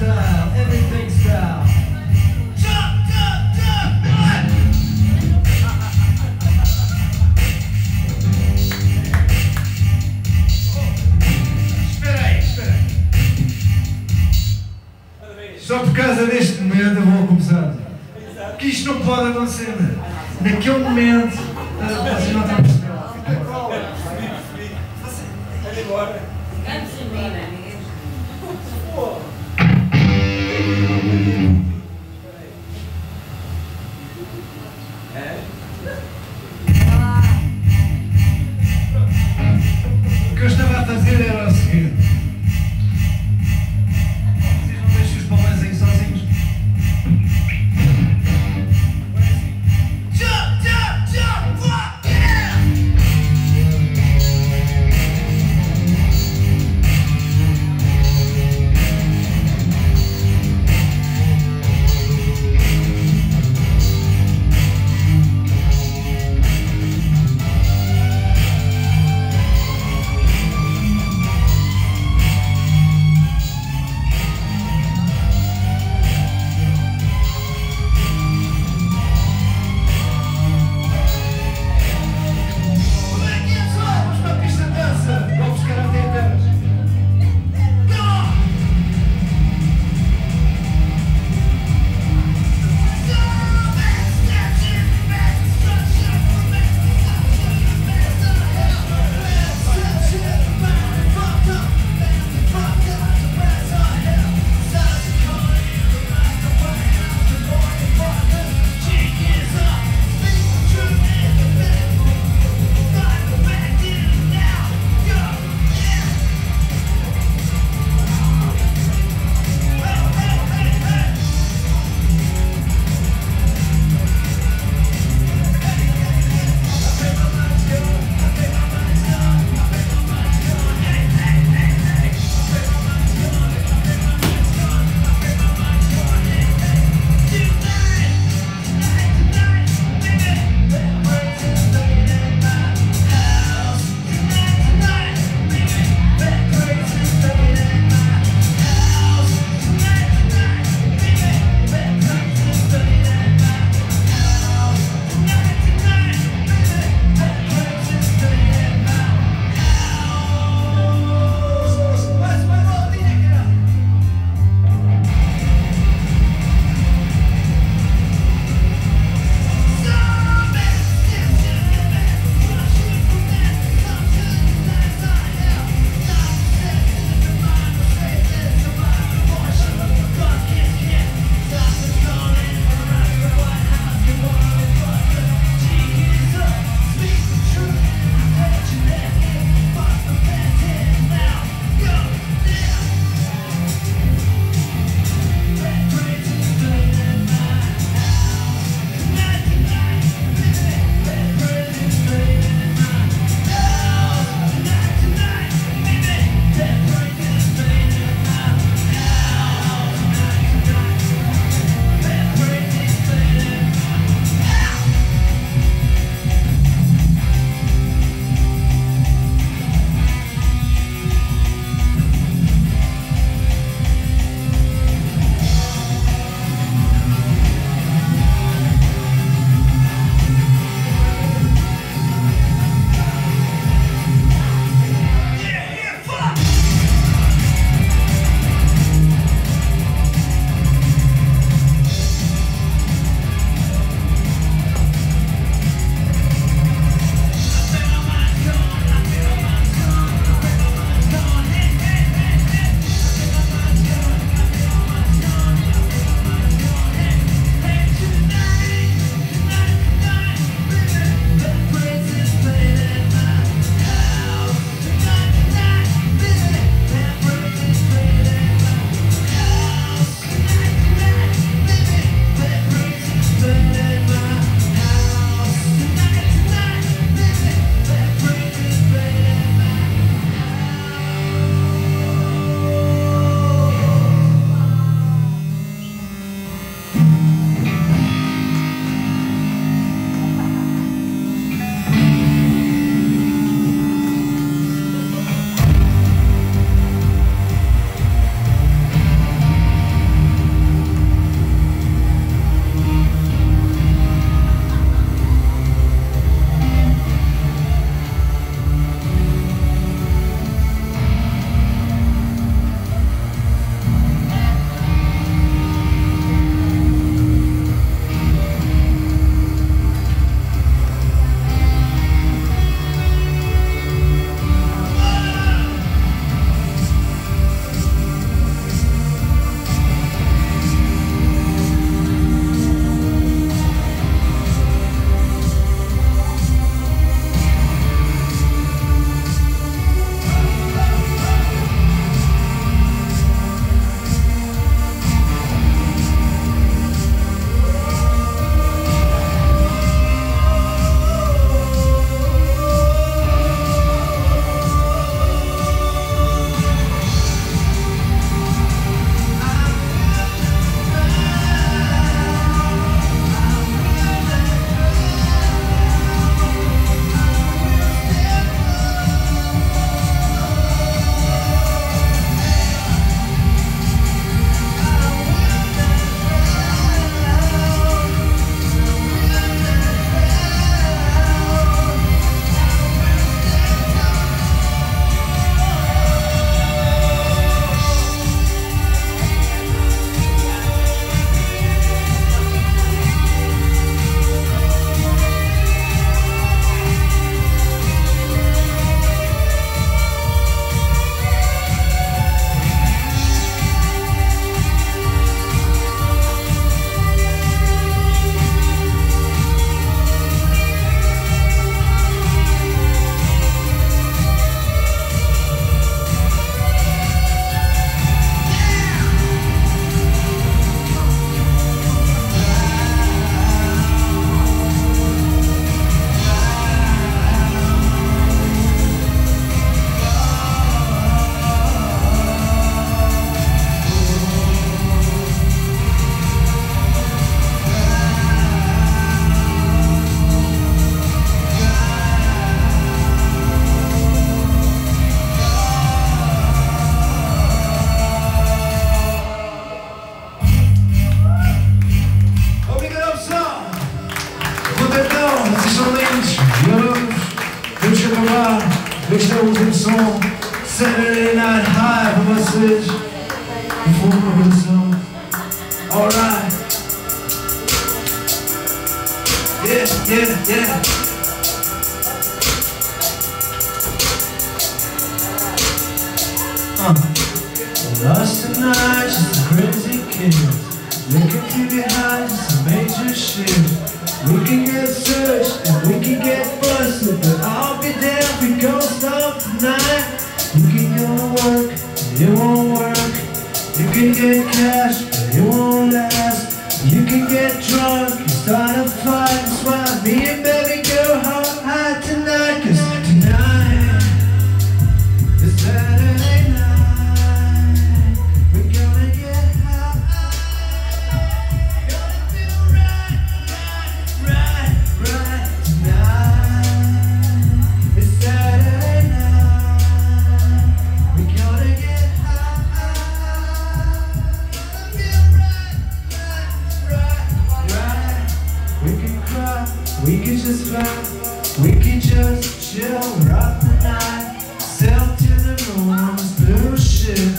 style, everything style. Só por causa deste momento eu vou começar. Porque isto não pode acontecer. Naquele momento, vocês não estão a perceber. Vai embora. Vamos embora. O que eu estava a fazer era o seguinte. Vocês não deixam os balões aí sozinhos? Agora é assim. Jump, jump, jump, fuck yeah! lá, deixamos um som Saturday Night High pra vocês. Vou pra produção. Alright. Yeah, yeah, yeah. Lost tonight, just a crazy kid. Looking through the eyes, just a major shift. We can get searched and we can get busted, but I'll be there if we go stop tonight. You can go to work, but it won't work. You can get cash, but it won't last. You can get drunk and start a fight. That's why me and baby go hard high tonight. Cause tonight is Saturday night. We're gonna get high. Gonna do right. Tonight is Saturday night. We're gonna get high. Gonna feel right. We can cry, we can just laugh, we can just chill, rock the night, sail to the moon on this blue ship.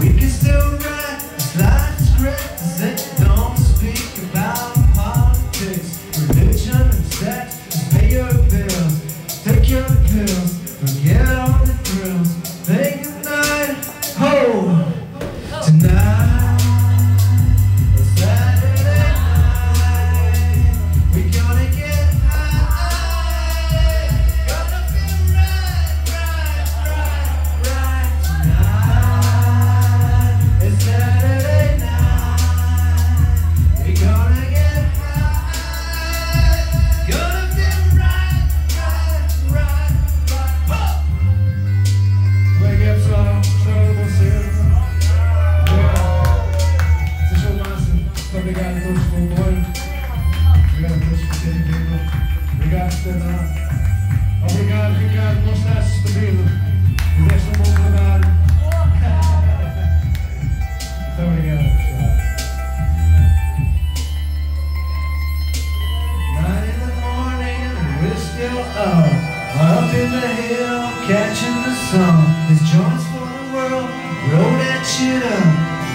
We can still write, slide scripts that don't speak about politics, religion and sex. Just pay your bills, take your pills, forget all the thrills. Say goodnight, ho, tonight. It's Saturday night. We're gonna get high. Gonna feel right tonight. It's Saturday night. We're gonna get high. Gonna feel right. Pop! Wake up, só você. Vocês são o máximo. Muito obrigado a todos pelo apoio. Obrigado a todos por terem vindo. Obrigado por terem dado. Obrigado, Ricardo, por estar sustenido. Fizeste um bom trabalho. Muito obrigado, pessoal. 9 in the morning, and we're still up. Up in the hill, catching the sun. This joint's for the world. Roll that shit up.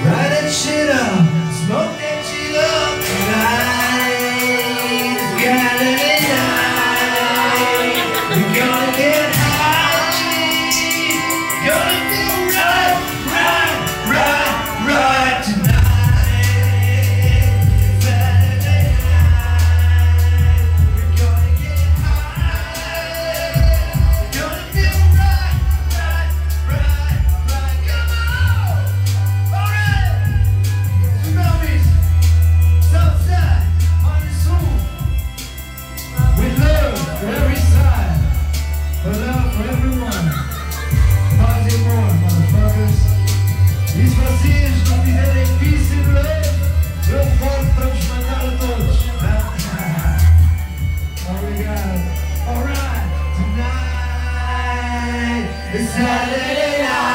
Ride that shit up. Smoke that shit up. Tonight is Saturday night. We're gonna get high. Gonna feel right tonight. It's Saturday night. We're gonna get high. Gonna feel right. Come on, alright. Tsunamis, Southside, on this home. With love for every side, for love for everyone. Paz e amor, motherfuckers. Isso vazios não tiverem peace and love. Eu volto para vos mandar a todos. Obrigado. Alright, tonight is Saturday night.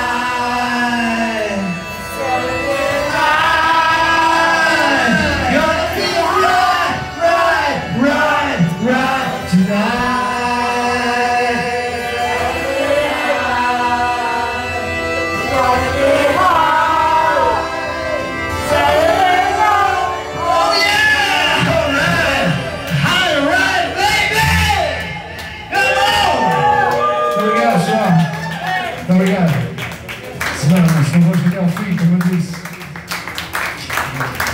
Gonna feel right tonight. Gonna get high. Saturday night. Oh yeah! Alright! High right, baby! Come on! Obrigado, pessoal. Muito obrigado. Se não vamos ficar ao fim, como eu disse.